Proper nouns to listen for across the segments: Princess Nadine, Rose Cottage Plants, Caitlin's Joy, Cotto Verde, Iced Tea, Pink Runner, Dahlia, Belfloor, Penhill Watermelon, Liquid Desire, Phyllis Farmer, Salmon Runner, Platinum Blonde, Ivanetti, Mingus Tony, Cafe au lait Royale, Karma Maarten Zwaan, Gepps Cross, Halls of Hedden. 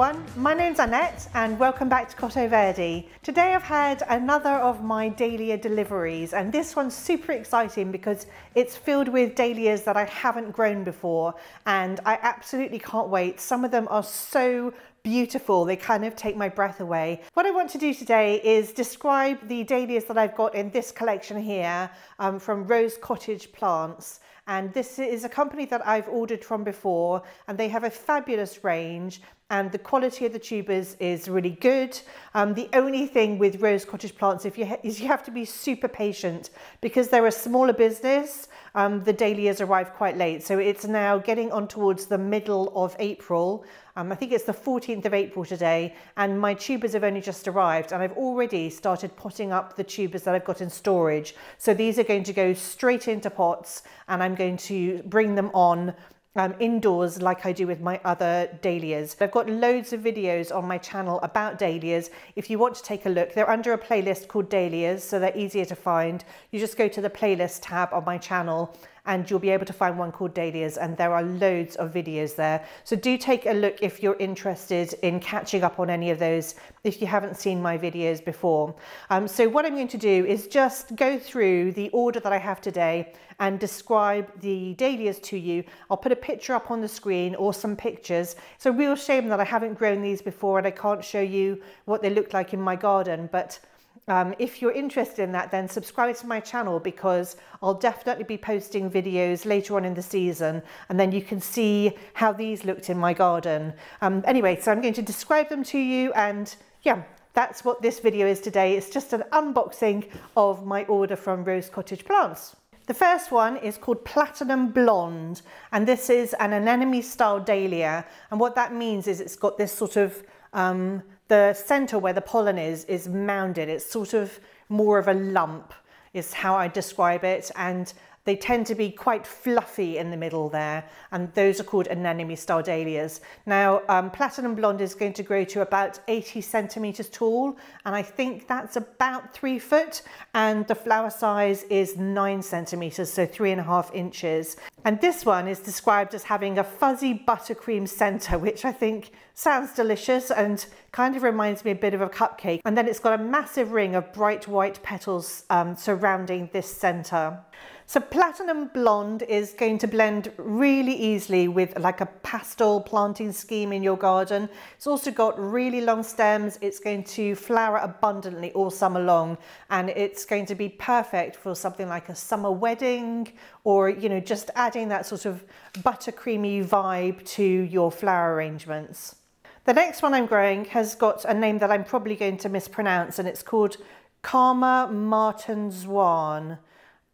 everyone, my name's Annette and welcome back to Cotto Verde. Today I've had another of my Dahlia deliveries and this one's super exciting because it's filled with Dahlias that I haven't grown before and I absolutely can't wait. Some of them are so beautiful, they kind of take my breath away. What I want to do today is describe the Dahlias that I've got in this collection here from Rose Cottage Plants. And this is a company that I've ordered from before and they have a fabulous range and the quality of the tubers is really good. The only thing with Rose Cottage Plants is you have to be super patient because they're a smaller business. The Dahlias arrived quite late, so it's now getting on towards the middle of April. I think it's the 14th of April today and my tubers have only just arrived and I've already started potting up the tubers that I've got in storage. So these are going to go straight into pots and I'm going to bring them on indoors like I do with my other Dahlias. I've got loads of videos on my channel about Dahlias. If you want to take a look, they're under a playlist called Dahlias, so they're easier to find. You just go to the playlist tab on my channel and you'll be able to find one called Dahlias and there are loads of videos there. So do take a look if you're interested in catching up on any of those if you haven't seen my videos before. So what I'm going to do is just go through the order that I have today and describe the Dahlias to you. I'll put a picture up on the screen or some pictures. It's a real shame that I haven't grown these before and I can't show you what they look like in my garden, but if you're interested in that, then subscribe to my channel because I'll definitely be posting videos later on in the season and then you can see how these looked in my garden. Anyway, so I'm going to describe them to you and yeah, that's what this video is today. It's just an unboxing of my order from Rose Cottage Plants. The first one is called Platinum Blonde and this is an anemone style dahlia, and what that means is it's got this sort of the centre where the pollen is mounded. It's sort of more of a lump is how I describe it, and they tend to be quite fluffy in the middle there, and those are called anemone style dahlias. Now Platinum Blonde is going to grow to about 80 centimetres tall and I think that's about 3 foot, and the flower size is 9 centimetres, so 3.5 inches. And this one is described as having a fuzzy buttercream centre, which I think sounds delicious and kind of reminds me a bit of a cupcake. And then it's got a massive ring of bright white petals surrounding this centre. So Platinum Blonde is going to blend really easily with like a pastel planting scheme in your garden. It's also got really long stems. It's going to flower abundantly all summer long and it's going to be perfect for something like a summer wedding, or you know, just adding that sort of buttercreamy vibe to your flower arrangements. The next one I'm growing has got a name that I'm probably going to mispronounce and it's called Karma Maarten Zwaan.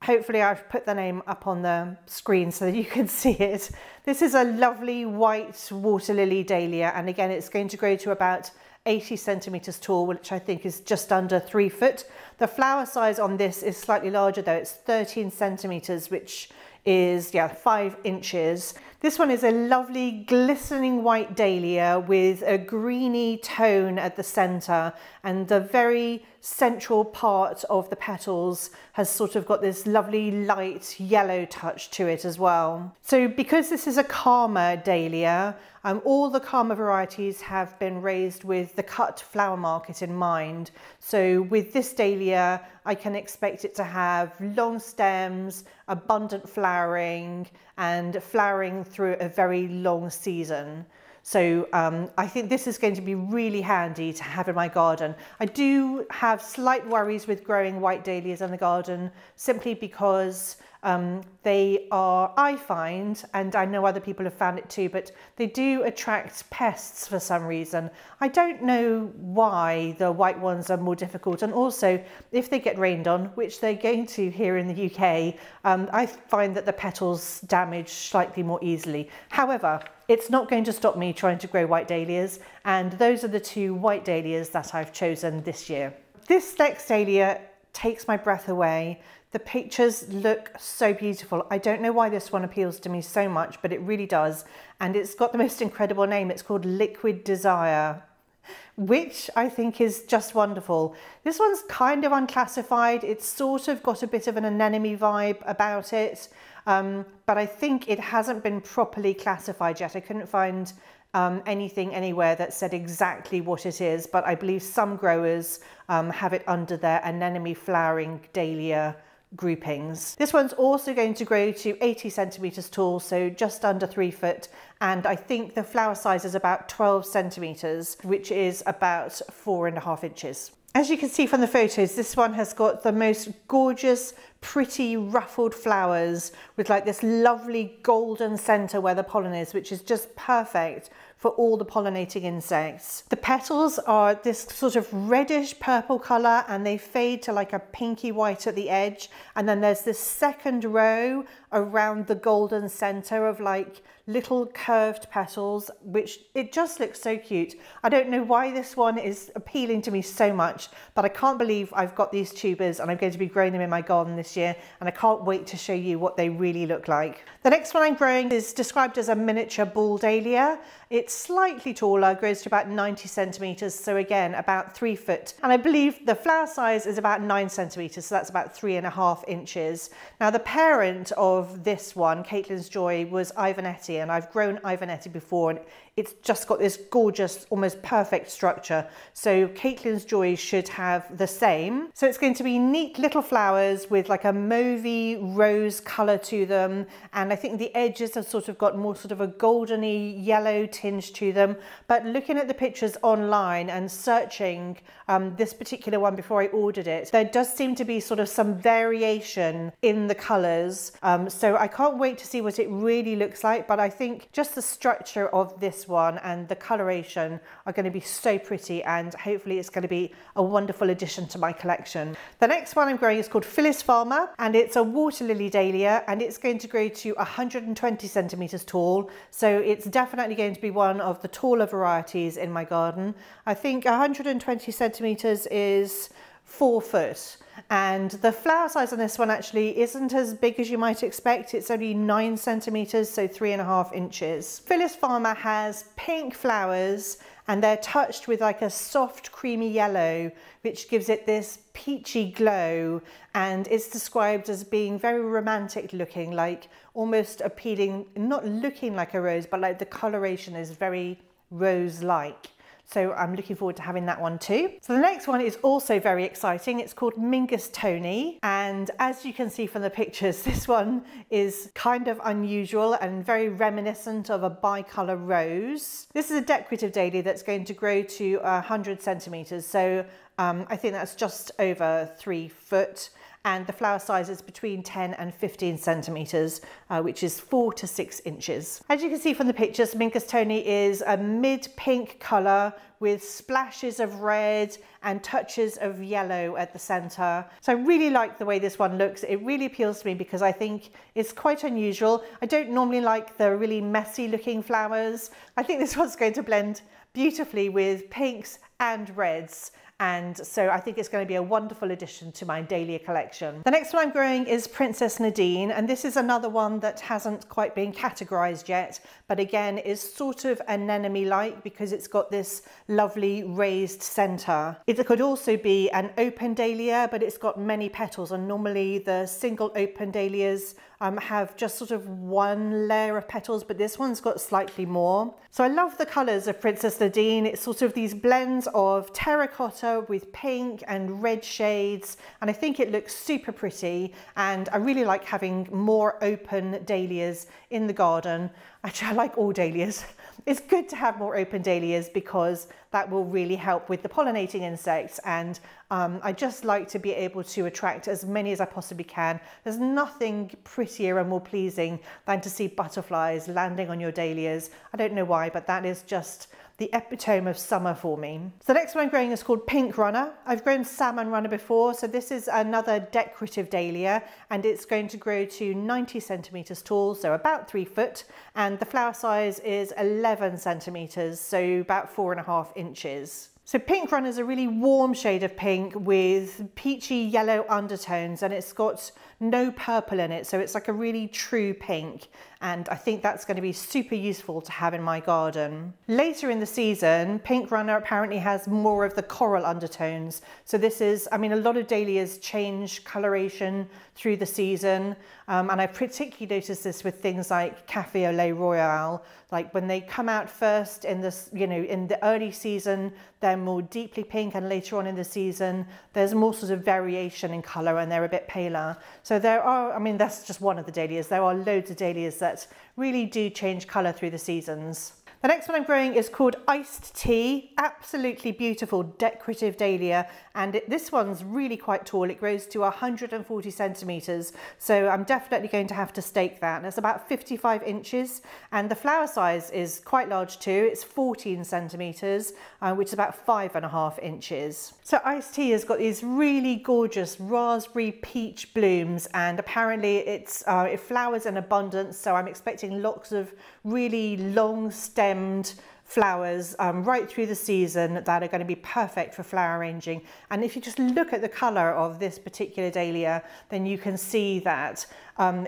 Hopefully I've put the name up on the screen so that you can see it. This is a lovely white water lily dahlia and again it's going to grow to about 80 centimetres tall, which I think is just under 3 foot. The flower size on this is slightly larger though, it's 13 centimetres, which is 5 inches. This one is a lovely glistening white dahlia with a greeny tone at the centre, and the very central part of the petals has sort of got this lovely light yellow touch to it as well. So because this is a Karma dahlia, all the Karma varieties have been raised with the cut flower market in mind. So with this dahlia, I can expect it to have long stems, abundant flowering, and flowering through a very long season. So I think this is going to be really handy to have in my garden. I do have slight worries with growing white dahlias in the garden simply because they are, I find, and I know other people have found it too, but they do attract pests for some reason. I don't know why the white ones are more difficult, and also if they get rained on, which they're going to here in the UK, I find that the petals damage slightly more easily. However, it's not going to stop me trying to grow white dahlias, and those are the two white dahlias that I've chosen this year. This next dahlia takes my breath away. The pictures look so beautiful. I don't know why this one appeals to me so much, but it really does. And it's got the most incredible name. It's called Liquid Desire, which I think is just wonderful. This one's kind of unclassified. It's sort of got a bit of an anemone vibe about it, but I think it hasn't been properly classified yet. I couldn't find anything anywhere that said exactly what it is, but I believe some growers have it under their anemone flowering dahlia groupings. This one's also going to grow to 80 centimeters tall, so just under 3 foot, and I think the flower size is about 12 centimeters, which is about 4.5 inches. As you can see from the photos, this one has got the most gorgeous, pretty ruffled flowers with like this lovely golden center where the pollen is, which is just perfect for all the pollinating insects. The petals are this sort of reddish purple color and they fade to like a pinky white at the edge. And then there's this second row around the golden center of like little curved petals, which it just looks so cute. I don't know why this one is appealing to me so much, but I can't believe I've got these tubers and I'm going to be growing them in my garden this year, and I can't wait to show you what they really look like. The next one I'm growing is described as a miniature ball dahlia. It's slightly taller, grows to about 90 centimeters, so again about 3 foot, and I believe the flower size is about 9 centimeters, so that's about 3.5 inches. Now the parent of this one, Caitlin's Joy, was Ivanetti, and I've grown Ivanetti before and it's just got this gorgeous, almost perfect structure, so Caitlin's Joy should have the same. So it's going to be neat little flowers with like a mauvey rose colour to them, and I think the edges have sort of got more sort of a goldeny yellow tinge to them. But looking at the pictures online and searching this particular one before I ordered it, there does seem to be sort of some variation in the colours, so I can't wait to see what it really looks like, but I think just the structure of this one and the coloration are going to be so pretty, and hopefully it's going to be a wonderful addition to my collection. The next one I'm growing is called Phyllis Farmer, and it's a water lily dahlia, and it's going to grow to 120 centimeters tall, so it's definitely going to be one of the taller varieties in my garden. I think 120 centimeters is 4 foot, and the flower size on this one actually isn't as big as you might expect. It's only 9 centimeters, so 3.5 inches. Phyllis Farmer has pink flowers and they're touched with like a soft creamy yellow, which gives it this peachy glow, and it's described as being very romantic looking, like almost appealing, not looking like a rose, but like the coloration is very rose-like. So I'm looking forward to having that one too. So the next one is also very exciting. It's called Mingus Tony, and as you can see from the pictures, this one is kind of unusual and very reminiscent of a bicolour rose. This is a decorative dahlia that's going to grow to 100 centimetres, so I think that's just over 3 foot, and the flower size is between 10 and 15 centimeters, which is 4 to 6 inches. As you can see from the pictures, Mingus Tony is a mid-pink color with splashes of red and touches of yellow at the center. So I really like the way this one looks. It really appeals to me because I think it's quite unusual. I don't normally like the really messy looking flowers. I think this one's going to blend beautifully with pinks and reds, and so I think it's going to be a wonderful addition to my dahlia collection. The next one I'm growing is Princess Nadine, and this is another one that hasn't quite been categorized yet, but again is sort of anemone-like because it's got this lovely raised center. It could also be an open dahlia, but it's got many petals, and normally the single open dahlias have just sort of one layer of petals, but this one's got slightly more. So I love the colors of Princess Nadine. It's sort of these blends of terracotta with pink and red shades, and I think it looks super pretty, and I really like having more open dahlias in the garden. Actually, I like all dahlias. It's good to have more open dahlias because that will really help with the pollinating insects, and I just like to be able to attract as many as I possibly can. There's nothing prettier and more pleasing than to see butterflies landing on your dahlias. I don't know why, but that is just the epitome of summer for me. So the next one I'm growing is called Pink Runner. I've grown Salmon Runner before, so this is another decorative dahlia, and it's going to grow to 90 centimeters tall, so about 3 foot, and the flower size is 11 centimeters, so about 4.5 inches. So Pink Runner is a really warm shade of pink with peachy yellow undertones, and it's got no purple in it, so it's like a really true pink, and I think that's going to be super useful to have in my garden. Later in the season, Pink Runner apparently has more of the coral undertones, so this is, I mean, a lot of dahlias change coloration through the season, and I particularly noticed this with things like Cafe au lait Royale. Like when they come out first in this, you know, in the early season, they're more deeply pink, and later on in the season, there's more sort of variation in colour and they're a bit paler. So there are, I mean, that's just one of the dahlias. There are loads of dahlias that really do change colour through the seasons. The next one I'm growing is called Iced Tea. Absolutely beautiful decorative dahlia, and this one's really quite tall. It grows to 140 centimetres, so I'm definitely going to have to stake that. And it's about 55 inches, and the flower size is quite large too. It's 14 centimetres, which is about 5.5 inches. So Iced Tea has got these really gorgeous raspberry peach blooms, and apparently it's it flowers in abundance, so I'm expecting lots of really long stems flowers right through the season that are going to be perfect for flower arranging. And if you just look at the colour of this particular dahlia, then you can see that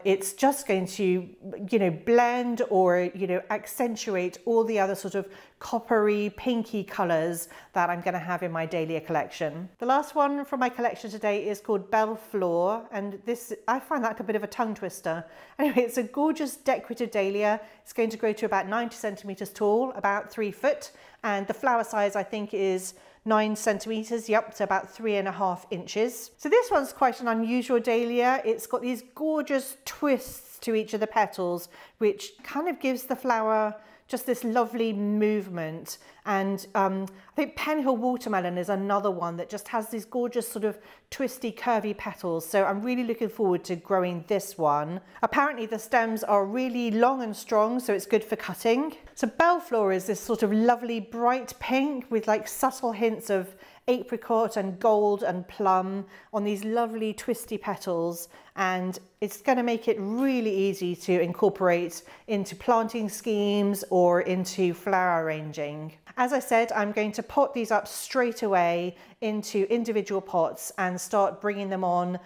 it's just going to, you know, blend or, you know, accentuate all the other sort of coppery, pinky colours that I'm going to have in my dahlia collection. The last one from my collection today is called Belfloor, and this, I find that a bit of a tongue twister. Anyway, it's a gorgeous decorative dahlia. It's going to grow to about 90 centimetres tall, about 3 foot, and the flower size I think is 9 centimetres, yep, to about 3.5 inches. So this one's quite an unusual dahlia. It's got these gorgeous twists to each of the petals, which kind of gives the flower just this lovely movement. And I think Penhill Watermelon is another one that just has these gorgeous sort of twisty, curvy petals. So I'm really looking forward to growing this one. Apparently the stems are really long and strong, so it's good for cutting. So Belfloor is this sort of lovely bright pink with like subtle hints of apricot and gold and plum on these lovely twisty petals, and it's going to make it really easy to incorporate into planting schemes or into flower arranging. As I said, I'm going to pot these up straight away into individual pots and start bringing them on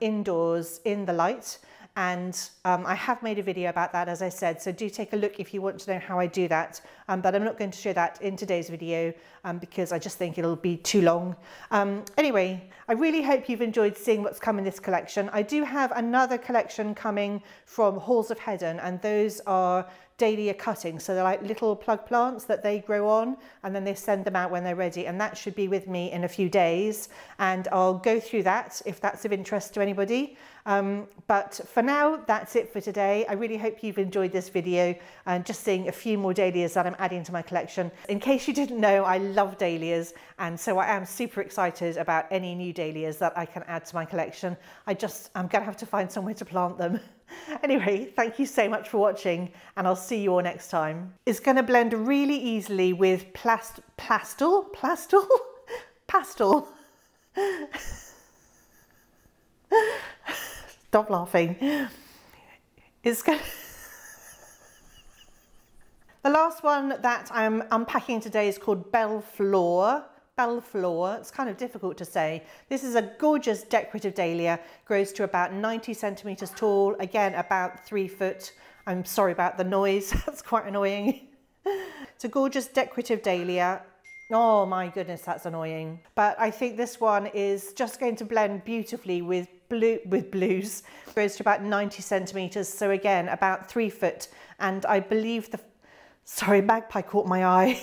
indoors in the light. And I have made a video about that, as I said, so do take a look if you want to know how I do that, but I'm not going to show that in today's video because I just think it'll be too long. Anyway, I really hope you've enjoyed seeing what's come in this collection. I do have another collection coming from Halls of Hedden, and those are dahlia cuttings, so they're like little plug plants that they grow on and then they send them out when they're ready, and that should be with me in a few days, and I'll go through that if that's of interest to anybody. But for now, that's it for today. I really hope you've enjoyed this video and just seeing a few more dahlias that I'm adding to my collection. In case you didn't know, I love dahlias, and so I am super excited about any new dahlias that I can add to my collection. I'm gonna have to find somewhere to plant them. Anyway, thank you so much for watching, and I'll see you all next time. It's going to blend really easily with pastel. Stop laughing. The last one that I'm unpacking today is called Belfloor. Belfloor, it's kind of difficult to say. This is a gorgeous decorative dahlia, grows to about 90 centimetres tall, again about 3 foot. I'm sorry about the noise, that's quite annoying. It's a gorgeous decorative dahlia. Oh my goodness, that's annoying. But I think this one is just going to blend beautifully with blues. It grows to about 90 centimetres, so again about 3 foot. And I believe the, sorry, magpie caught my eye.